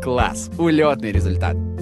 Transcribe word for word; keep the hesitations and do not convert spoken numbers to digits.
Класс! Улетный результат!